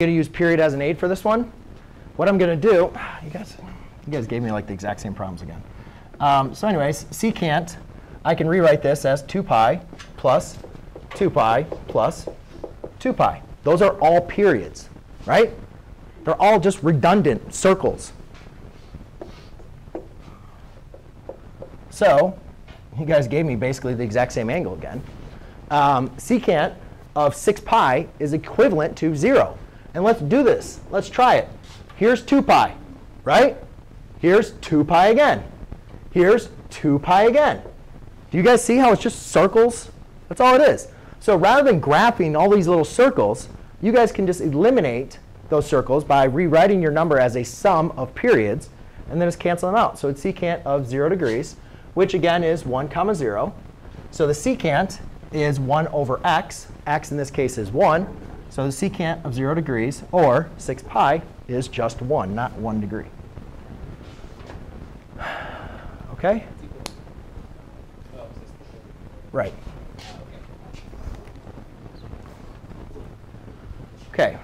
Going to use period as an aid for this one. What I'm going to do, you guys gave me like the exact same problems again. So anyways, secant, I can rewrite this as 2 pi plus 2 pi plus 2 pi. Those are all periods, right? They're all just redundant circles. So you guys gave me basically the exact same angle again. Secant of 6 pi is equivalent to 0. And let's do this. Let's try it. Here's 2 pi, right? Here's 2 pi again. Here's 2 pi again. Do you guys see how it's just circles? That's all it is. So rather than graphing all these little circles, you guys can just eliminate those circles by rewriting your number as a sum of periods and then just cancel them out. So it's secant of 0 degrees, which again is 1 comma 0. So the secant is 1 over x. X in this case is 1. So the secant of 0 degrees, or 6 pi, is just 1, not 1 degree. OK? Right. OK.